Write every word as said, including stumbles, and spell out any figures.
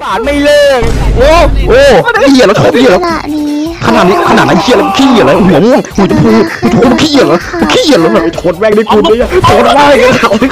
สารไม่เลิกโอ้โหเหี้ยแล้วชอบเหี้ยแล้วขนาดนี้ขนาดไหนเหี้ยแล้วขี้เหี้ยแล้วหัวม่วงหัวจะพูดหัวขี้เหี้ยแล้วขี้เหี้ยแล้วแบบชนแม่งได้กูเลยชนได้